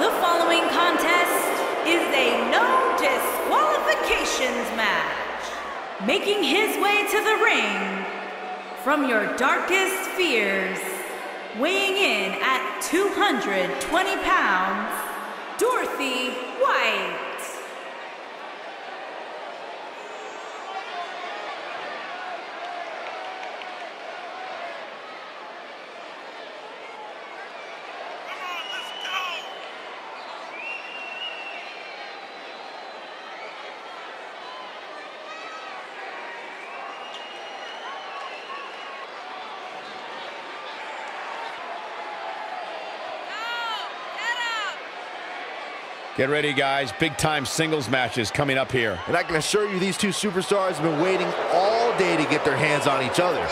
The following contest is a no disqualifications match. Making his way to the ring from your darkest fears, weighing in at 220 pounds, Dothraki Wight. Get ready, guys. Big-time singles matches coming up here. And I can assure you these two superstars have been waiting all day to get their hands on each other.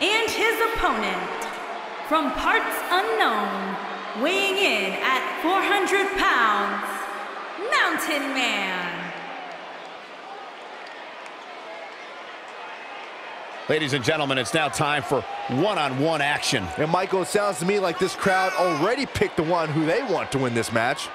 And his opponent, from parts unknown, weighing in at 400 pounds, Mountain Man. Ladies and gentlemen, it's now time for one-on-one action. And Michael, it sounds to me like this crowd already picked the one who they want to win this match.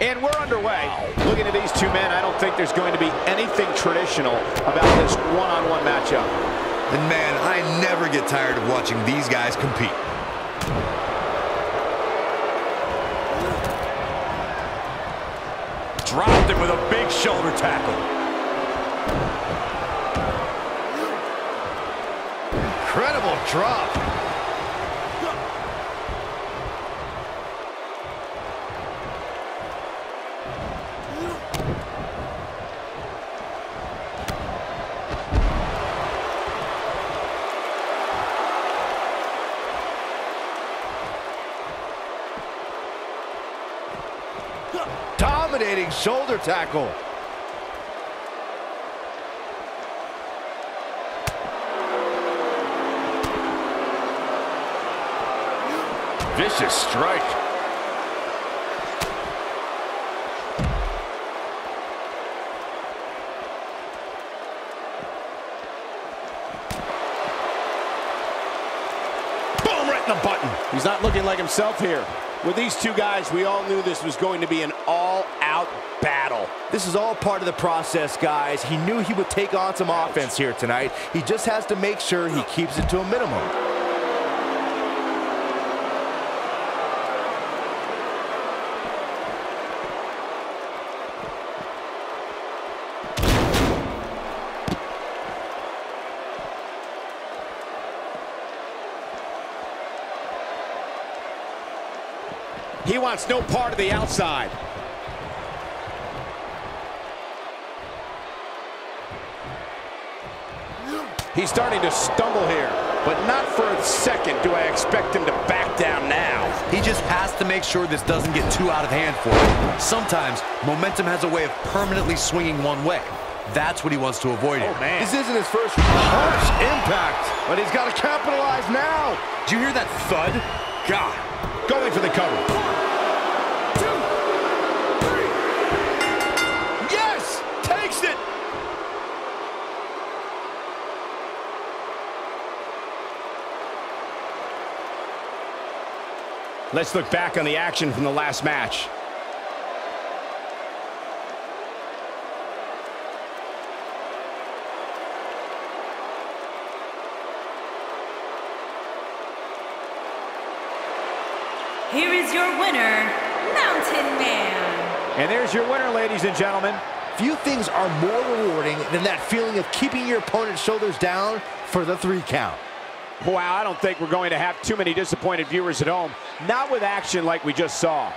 And we're underway. Looking at these two men, I don't think there's going to be anything traditional about this one-on-one matchup. And man, I never get tired of watching these guys compete. Dropped him with a big shoulder tackle. Incredible drop. Dominating shoulder tackle. Vicious strike. Boom, right in the button. He's not looking like himself here. With these two guys, we all knew this was going to be an all-out battle. This is all part of the process, guys. He knew he would take on some offense here tonight. He just has to make sure he keeps it to a minimum. He wants no part of the outside. He's starting to stumble here, but not for a second do I expect him to back down now. He just has to make sure this doesn't get too out of hand for him. Sometimes momentum has a way of permanently swinging one way. That's what he wants to avoid here. Oh, man. This isn't his first harsh impact, but he's got to capitalize now. Did you hear that thud? God. Going for the cover. 1, 2, 3. Yes! Takes it! Let's look back on the action from the last match. Here is your winner, Mountain Man. And there's your winner, ladies and gentlemen. Few things are more rewarding than that feeling of keeping your opponent's shoulders down for the 3 count. Wow, I don't think we're going to have too many disappointed viewers at home. Not with action like we just saw.